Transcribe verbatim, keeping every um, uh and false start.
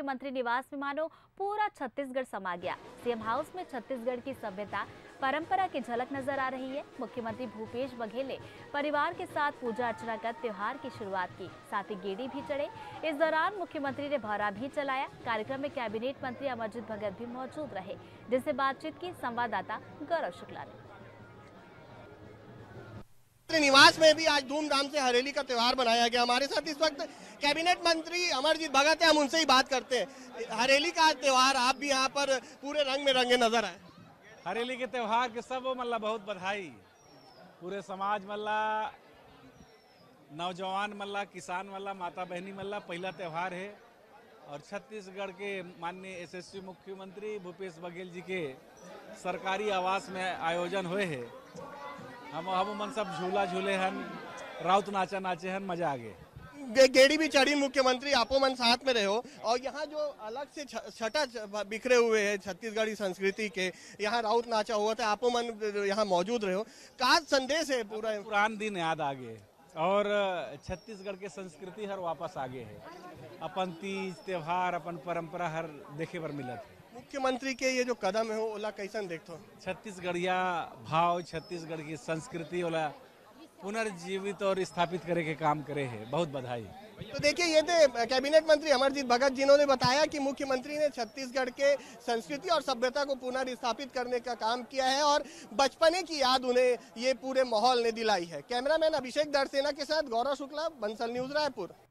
मुख्यमंत्री निवास में मानो पूरा छत्तीसगढ़ समा गया। सीएम हाउस में छत्तीसगढ़ की सभ्यता परंपरा की झलक नजर आ रही है। मुख्यमंत्री भूपेश बघेल ने परिवार के साथ पूजा अर्चना कर त्योहार की शुरुआत की, साथ ही गेड़ी भी चढ़े। इस दौरान मुख्यमंत्री ने भौरा भी चलाया। कार्यक्रम में कैबिनेट मंत्री अमरजीत भगत भी मौजूद रहे, जिनसे बातचीत की संवाददाता गौरव शुक्ला ने। निवास में भी आज धूमधाम से हरेली का त्यौहार मनाया गया। हमारे साथ इस वक्त कैबिनेट मंत्री अमरजीत भगत है, हम उनसे ही बात करते हैं। हरेली का त्यौहार आप भी यहाँ पर पूरे रंग में रंगे नजर आए। हरेली के त्यौहार के सबो मल्ला बहुत बधाई। पूरे समाज मल्ला, नौजवान मल्ला, किसान मल्ला, माता बहनी मल्ला पहला त्यौहार है और छत्तीसगढ़ के माननीय यशस्वी मुख्यमंत्री भूपेश बघेल जी के सरकारी आवास में आयोजन हुए है। हम हमन सब झूला झूले हन, राउत नाचा नाचे हन, मजा आ गए। गेड़ी भी चढ़ी मुख्यमंत्री, आपो मन साथ में रहो। और यहाँ जो अलग से छटा बिखरे हुए हैं छत्तीसगढ़ी संस्कृति के, यहाँ राउत नाचा हुआ था, आपो मन यहाँ मौजूद रहो। का संदेश है पूरा, पुरान दिन याद आ गए और छत्तीसगढ़ के संस्कृति हर वापस आ गए है। अपन तीज त्योहार, अपन परंपरा हर देखे बर मिलत है। मुख्यमंत्री के ये जो कदम है वो ओला कैसन देखते हो? छत्तीसगढ़िया भाव, छत्तीसगढ़ की संस्कृति ओला पुनर्जीवित और स्थापित करे के काम करे है। बहुत बधाई। तो देखिए ये थे कैबिनेट मंत्री अमरजीत भगत, जिन्होंने बताया कि मुख्यमंत्री ने छत्तीसगढ़ के संस्कृति और सभ्यता को पुनर्स्थापित करने का काम किया है और बचपने की याद उन्हें ये पूरे माहौल ने दिलाई है। कैमरामैन अभिषेक दरसेना के साथ गौरव शुक्ला, बंसल न्यूज, रायपुर।